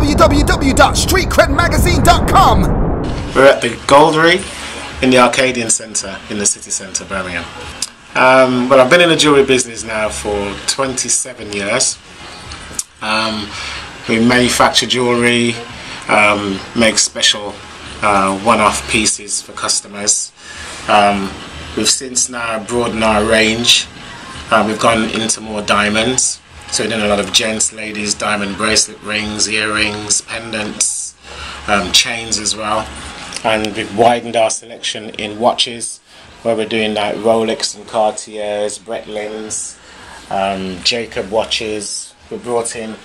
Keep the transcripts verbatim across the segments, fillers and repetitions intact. w w w dot street cred magazine dot com. We're at the Goldery in the Arcadian Centre in the city centre, Birmingham. Um, well, I've been in the jewellery business now for twenty-seven years. Um, we manufacture jewellery, um, make special uh, one-off pieces for customers. Um, we've since now broadened our range. Uh, we've gone into more diamonds, so we've done a lot of gents, ladies, diamond bracelet rings, earrings, pendants, um, chains as well. And we've widened our selection in watches, where we're doing like Rolex and Cartiers, Breitlings, um, Jacob watches. We brought in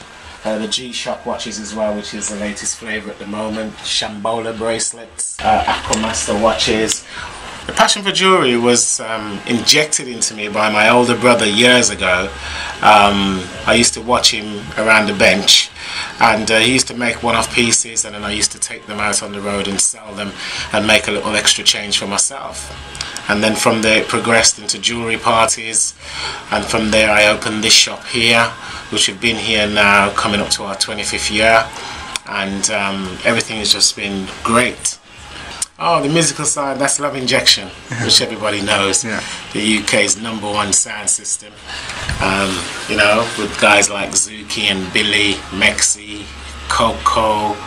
uh, the G-Shock watches as well, which is the latest flavour at the moment, Shambola bracelets, uh, Aquamaster watches. The passion for jewellery was um, injected into me by my older brother years ago. Um, I used to watch him around the bench, and uh, he used to make one-off pieces, and then I used to take them out on the road and sell them and make a little extra change for myself. And then from there it progressed into jewellery parties, and from there I opened this shop here, which have been here now coming up to our twenty-fifth year, and um, everything has just been great. Oh, the musical side, that's Love Injection, which everybody knows. Yeah. The U K's number one sound system. Um, you know, with guys like Zuki and Billy, Mexi, Coco,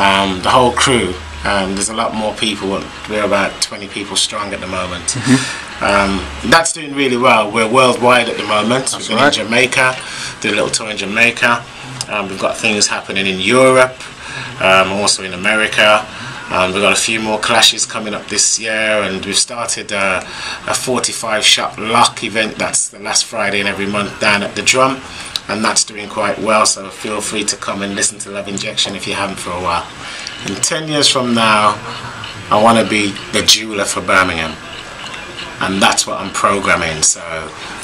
um, the whole crew. Um, there's a lot more people. We're about twenty people strong at the moment. Mm-hmm. um, that's doing really well. We're worldwide at the moment. That's We've been right. in Jamaica, did a little tour in Jamaica. Um, we've got things happening in Europe, um, also in America. Um, we've got a few more clashes coming up this year, and we've started uh, a forty-five shop lock event. That's the last Friday in every month down at the Drum, and that's doing quite well, so feel free to come and listen to Love Injection if you haven't for a while. And ten years from now, I want to be the jeweller for Birmingham, and that's what I'm programming, so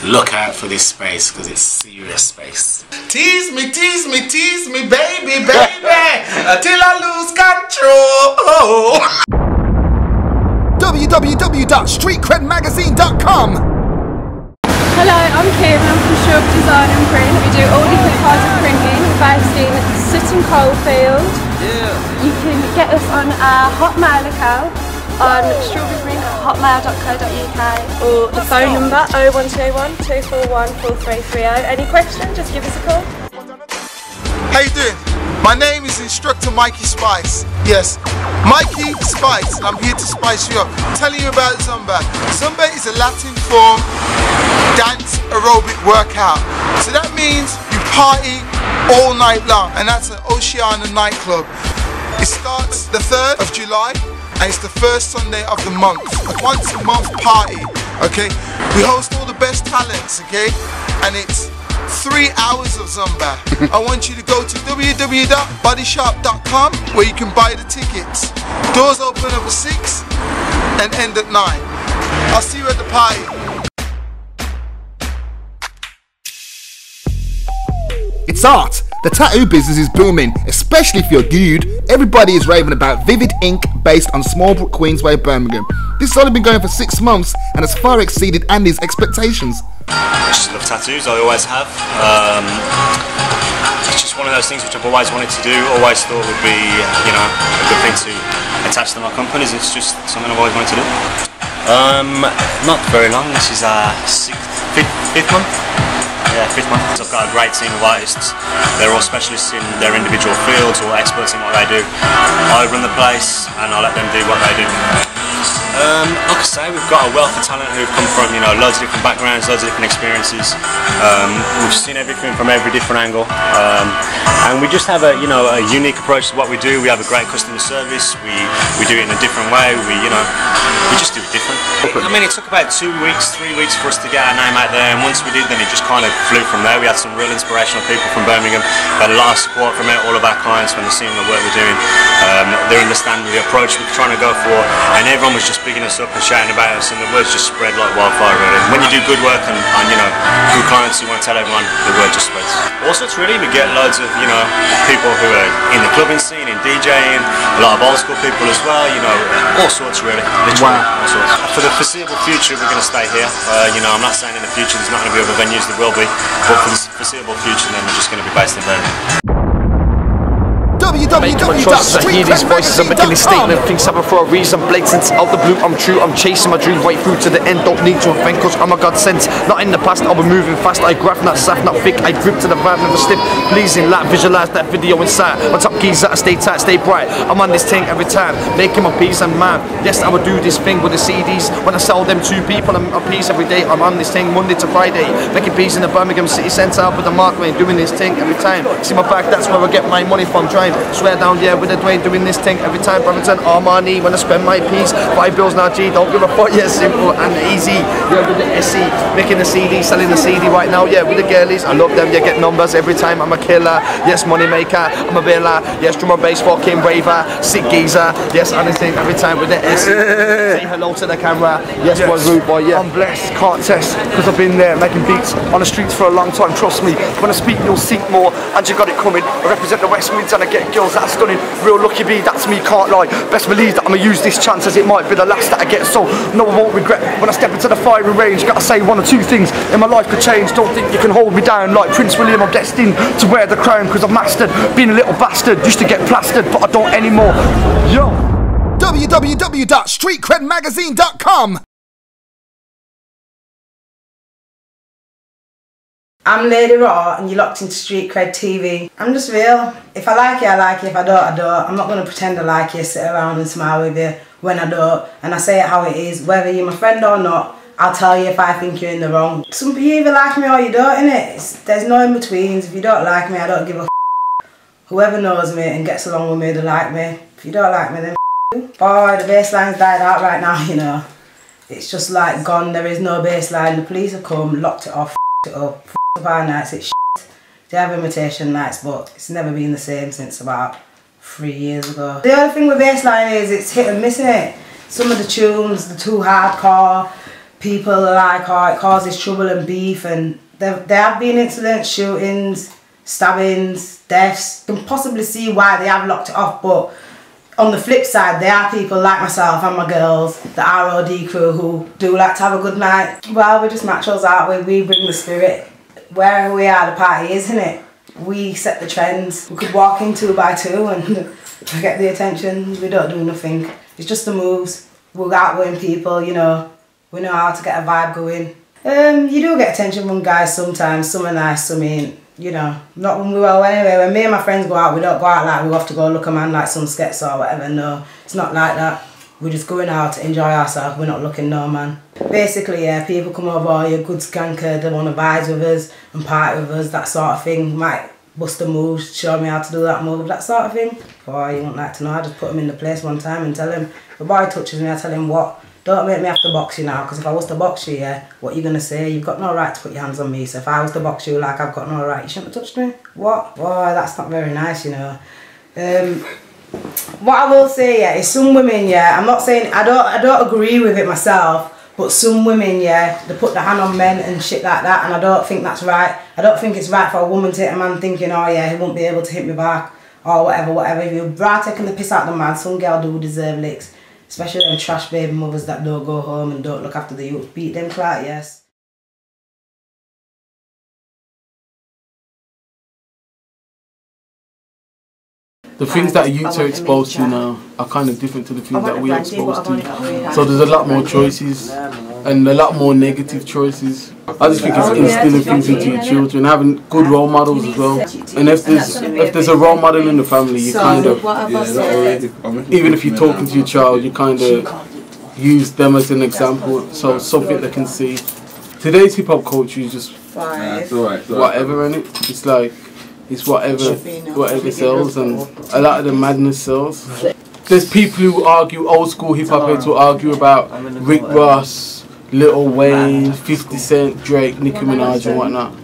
look out for this space, because it's serious space. Tease me, tease me, tease me, baby, baby, until I lose control. w w w dot street cred magazine dot com. Hello, I'm Kim, I'm from Show of Design and Print. We do all different kinds of printing, based in Sutton Coalfield. Yeah. You can get us on our Hot Mile account, on strawberry drink dot hotmail dot co dot u k, or the phone number oh one two one, two four one, four three three oh. Any questions, just give us a call. How you doing? My name is Instructor Mikey Spice. Yes, Mikey Spice, and I'm here to spice you up, telling you about Zumba. Zumba is a Latin form dance aerobic workout. So that means you party all night long, and that's an Oceania nightclub. It starts the third of July. And it's the first Sunday of the month, a once a month party, okay? We host all the best talents, okay? And it's three hours of Zumba. I want you to go to w w w dot body shop dot com where you can buy the tickets. Doors open up at six and end at nine. I'll see you at the party. It's art. The tattoo business is booming, especially if you're dude. Everybody is raving about Vivid Ink, based on Smallbrook, Queensway, Birmingham. This has only been going for six months and has far exceeded Andy's expectations. I just love tattoos, I always have. Um, it's just one of those things which I've always wanted to do, always thought would be, you know, a good thing to attach to my companies. It's just something I've always wanted to do. Um, not very long, this is our sixth, fifth, fifth month. Yeah, fifth month. So I've got a great team of artists. They're all specialists in their individual fields or experts in what they do. I run the place and I let them do what they do. Um, like I say, we've got a wealth of talent who've come from, you know, loads of different backgrounds, loads of different experiences. Um, we've seen everything from every different angle. Um, and we just have a, you know, a unique approach to what we do. We have a great customer service. We, we do it in a different way. We, you know, we just do it different. I mean, it took about two weeks, three weeks for us to get our name out there. And once we did, then it just kind of flew from there. We had some real inspirational people from Birmingham. We had a lot of support from it, all of our clients, when they're seeing the work we're doing. Um, they understand the approach we're trying to go for, and everyone was just picking us up and shouting about us, and the words just spread like wildfire really. When you do good work and, and you know, good clients, you want to tell everyone, the word just spreads. Also, it's really, we get loads of, you know, people who are in the clubbing scene, in DJing, a lot of old school people as well, you know, all sorts really. Literally, wow. All sorts. For the foreseeable future, we're going to stay here. Uh, you know, I'm not saying in the future there's not going to be other venues, there will be. But for the foreseeable future, then we're just going to be based in Birmingham. make my choices. I hear these voices, I'm making this statement. Things happen for a reason, blatant, out the blue, I'm true. I'm chasing my dreams right through to the end. Don't need to offend, cause I'm a godsend. Not in the past, I'll be moving fast. I graph, not sack, not thick. I grip to the vibe, never slip. Pleasing light, visualise that video inside. My top keys that I stay tight, stay bright. I'm on this tank every time, making my peace and mine. Yes, I would do this thing with the C Ds. When I sell them to people, I'm a piece every day. I'm on this thing Monday to Friday. Making peace in the Birmingham city centre with the Markway, doing this thing every time. See my back, that's where I get my money from. Trying, swear down, yeah, with the Dwayne, doing this thing every time. Brampton, Armani, when I spend my piece. Five bills now, G, don't give a fuck, yeah, simple and easy. Yeah, with the S E, making the C D, selling the C D right now, yeah, with the girlies. I love them, yeah, get numbers every time. I'm a killer, yes, money maker, I'm a villa, yes, drum and bass, fucking raver, sick geezer, yes, anything every time with the S E. Say hello to the camera, yes, yes. Boy, rude boy, yeah. I'm blessed, can't test, because I've been there making beats on the streets for a long time, trust me. When I speak, you'll seek more, and you got it coming. I represent the West Midlands and I get girls, that's stunning. Real lucky bee, that's me, can't lie. Best believe that I'ma use this chance as it might be the last that I get, so no, I won't regret. When I step into the firing range, gotta say one or two things in my life could change. Don't think you can hold me down like Prince William, I'm destined to wear the crown, because I've mastered being a little bastard. Used to get plastered, but I don't anymore. Yo! w w w dot street cred magazine dot com. I'm Lady Raw and you're locked into Street Cred T V. I'm just real. If I like it, I like it. If I don't, I don't. I'm not going to pretend I like it, sit around and smile with you when I don't. And I say it how it is. Whether you're my friend or not, I'll tell you if I think you're in the wrong. Some people either like me or you don't, innit? It's, there's no in-betweens. If you don't like me, I don't give a f***. Whoever knows me and gets along with me, they like me. If you don't like me, then f***. Boy, the baseline's died out right now, you know. It's just like gone. There is no baseline. The police have come, locked it off, f***ed it up. Bar nights, it's shit. They have imitation nights, but it's never been the same since about three years ago. The other thing with bassline is it's hit and miss, it. Some of the tunes, the too hardcore people are like, oh, it causes trouble and beef, and there, there have been incidents, shootings, stabbings, deaths. You can possibly see why they have locked it off, but on the flip side, there are people like myself and my girls, the R O D crew, who do like to have a good night. Well, we're just naturals, aren't we? We bring the spirit. Wherever we are, the party is, isn't it? We set the trends. We could walk in two by two and get the attention. We don't do nothing. It's just the moves. We're outgoing people, you know. We know how to get a vibe going. Um, you do get attention from guys sometimes. Some are nice, some ain't. You know, not when we well anyway. When me and my friends go out, we don't go out like we have to go look a man like some sketch or whatever. No, it's not like that. We're just going out to enjoy ourselves. We're not looking no man. Basically, yeah, people come over, oh, you're a good skanker, they want to vibe with us and party with us, that sort of thing. Might bust a move, show me how to do that move, that sort of thing. Boy, you wouldn't like to know, I just put him in the place one time and tell him, if a boy touches me, I tell him what, don't make me have to box you now, because if I was to box you, yeah, what are you going to say? You've got no right to put your hands on me, so if I was to box you, like, I've got no right, you shouldn't have touched me? What? Boy, that's not very nice, you know. Um... What I will say, yeah, is some women, yeah, I'm not saying, I don't, I don't agree with it myself, but some women, yeah, they put their hand on men and shit like that, and I don't think that's right. I don't think it's right for a woman to hit a man thinking, oh yeah, he won't be able to hit me back, or whatever, whatever. If you're right taking the piss out of the man, some girl do deserve licks, especially them trash baby mothers that don't go home and don't look after the youth. Beat them clout, yes. The things that you two are exposed to now are kind of different to the things that we're exposed to. So there's a lot more choices and a lot more negative choices. I just think it's instilling things into your children, having good role models as well. And if there's if there's a role model in the family, you kind of, even if you're talking to your child, you kind of use them as an example, so something they can see. Today's hip hop culture is just whatever in it. It's like, it's whatever, whatever sells, and a lot of the madness sells. There's people who argue, old school hip hop heads will argue about Rick Ross, Lil Wayne, fifty cent, Drake, Nicki Minaj and whatnot.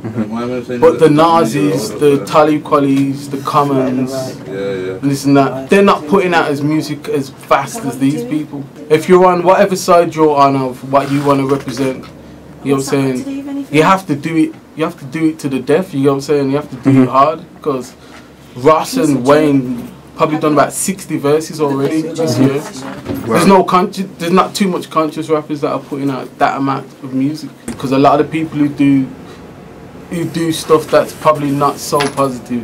But the Nazis, the Talib Kweli's, the Commons, and this and that, they're not putting out as music as fast as these people. If you're on whatever side you're on of what you want to represent, you know what I'm saying, you have to do it. You have to do it to the death, you know what I'm saying? You have to do mm-hmm. it hard, because Ross and Wayne probably done about sixty verses already this year. Wow. There's no conscious, there's not too much conscious rappers that are putting out that amount of music, because a lot of the people who do who do stuff that's probably not so positive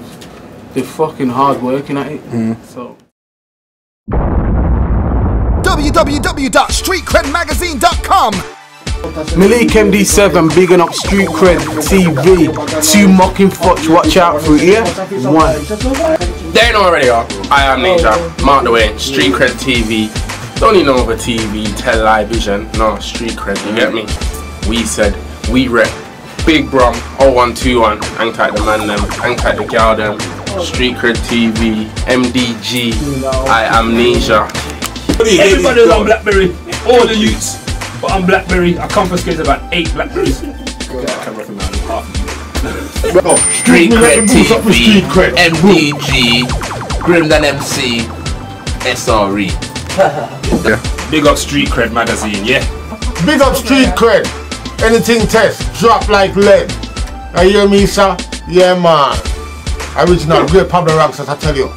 they're fucking hard working at it. Mm. So. w w w dot street cred magazine dot com. Malik M D seven, bigging up Street Cred T V. Two mocking fucks, watch out for here. One. They know already are. I am Ninja, mark the way. Street Cred T V. Don't need no other T V, television. No, Street Cred, you get me? We said, we rep. Big Brom, oh one two one. Hang tight the man them, hang tight the gal them. Street Cred T V, M D G, I am Ninja. Everybody was on Blackberry, all the youths, but on Blackberry, I confiscated about eight Blackberries. God, I can't recommend half of you. Oh, Street Cred T V, M D G, Grim than M C, S R E. Yeah. Big up Street Cred Magazine, yeah? Big up Street Cred. Anything test, drop like lead. I hear me, sir? Yeah, man. Original, great Pablo Ramses, I tell you.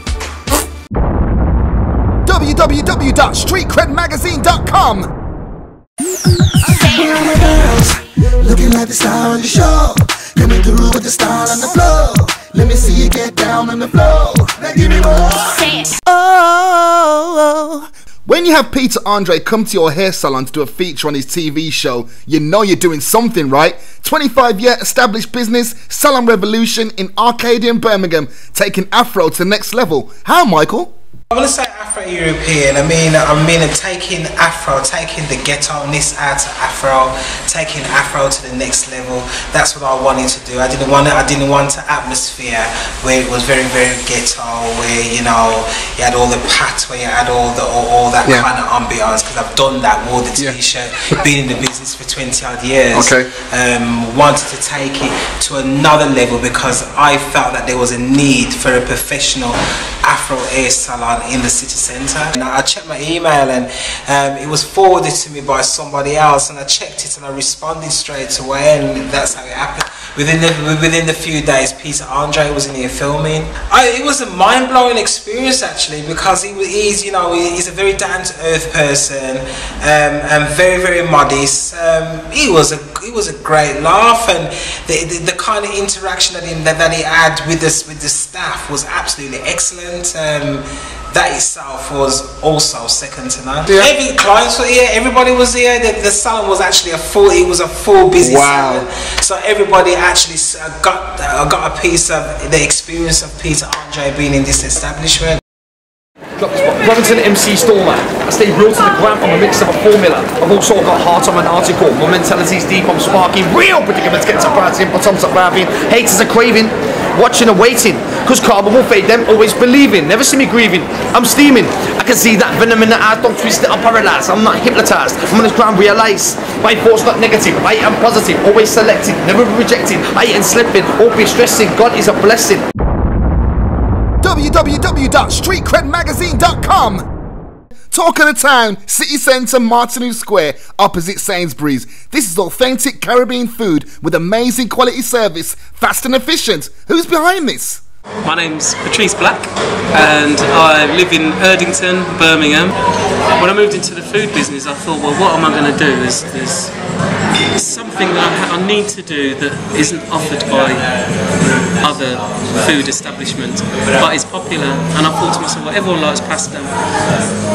w w w dot street cred magazine dot com. We're on the girls, looking like the star on the show. Coming through with the style on the floor. Let me see you get down on the floor. Now give me more. Oh. When you have Peter Andre come to your hair salon to do a feature on his T V show, you know you're doing something right. twenty-five year established business, Salon Revolution in Arcadia and Birmingham, taking Afro to the next level. How, Michael? I want to say Afro-European. I mean, I mean, taking Afro, taking the ghetto-ness out of Afro, taking Afro to the next level. That's what I wanted to do. I didn't want, I didn't want an atmosphere where it was very, very ghetto, where you know you had all the pats, where you had all the all, all that yeah. kind of ambiance. Because I've done that, wore the T-shirt, yeah. been in the business for twenty odd years. Okay. Um, wanted to take it to another level because I felt that there was a need for a professional Afro hair salon in the city centre. And I checked my email and um, it was forwarded to me by somebody else, and I checked it and I responded straight away, and that's how it happened. Within the, within the few days, Peter Andre was in here filming. I, it was a mind-blowing experience actually, because he, he's, you know, he's a very down-to-earth person, um, and very, very modest. Um, he was a It was a great laugh, and the, the, the kind of interaction that he, that he had with us with the staff was absolutely excellent. Um, that itself was also second to none. Yeah. Every clients were here, everybody was here. The, the salon was actually a full. It was a full busy wow. salon, so everybody actually got got a piece of the experience of Peter Andre being in this establishment. Robinson M C Stormer. I stay real to the ground from a mix of a formula. I've also got heart on an article. My mentality's deep, I'm sparking. Real predicaments get surprising, but I'm surviving. Haters are craving, watching and waiting. Cause karma will fade them, always believing. Never see me grieving, I'm steaming. I can see that venom in the eyes, don't twist it, I'm paralysed. I'm not hypnotised, I'm on this ground, realise. My thoughts not negative, I am positive. Always selected, never rejected. I ain't slipping, or be stressing. God is a blessing. w w w dot street cred magazine dot com. Talk of the town, city centre, Martineau Square, opposite Sainsbury's. This is authentic Caribbean food with amazing quality service, fast and efficient. Who's behind this? My name's Patrice Black and I live in Erdington, Birmingham. When I moved into the food business, I thought, well, what am I going to do? There's, there's something that I, I need to do that isn't offered by other food establishments, but it's popular. And I thought to myself, well, everyone likes pasta.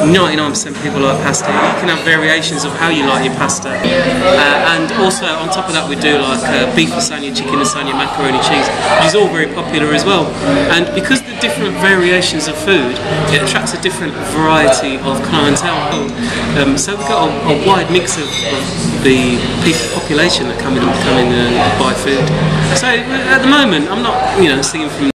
ninety-nine percent of people like pasta. You can have variations of how you like your pasta. Uh, and also, on top of that, we do like uh, beef lasagna, chicken lasagna, macaroni cheese, which is all very popular as well. And because the different variations of food, it attracts a different variety of clientele. Um, so we've got a, a wide mix of, of the population that come in and come in and buy food. So at the moment, I'm not, you know, singing from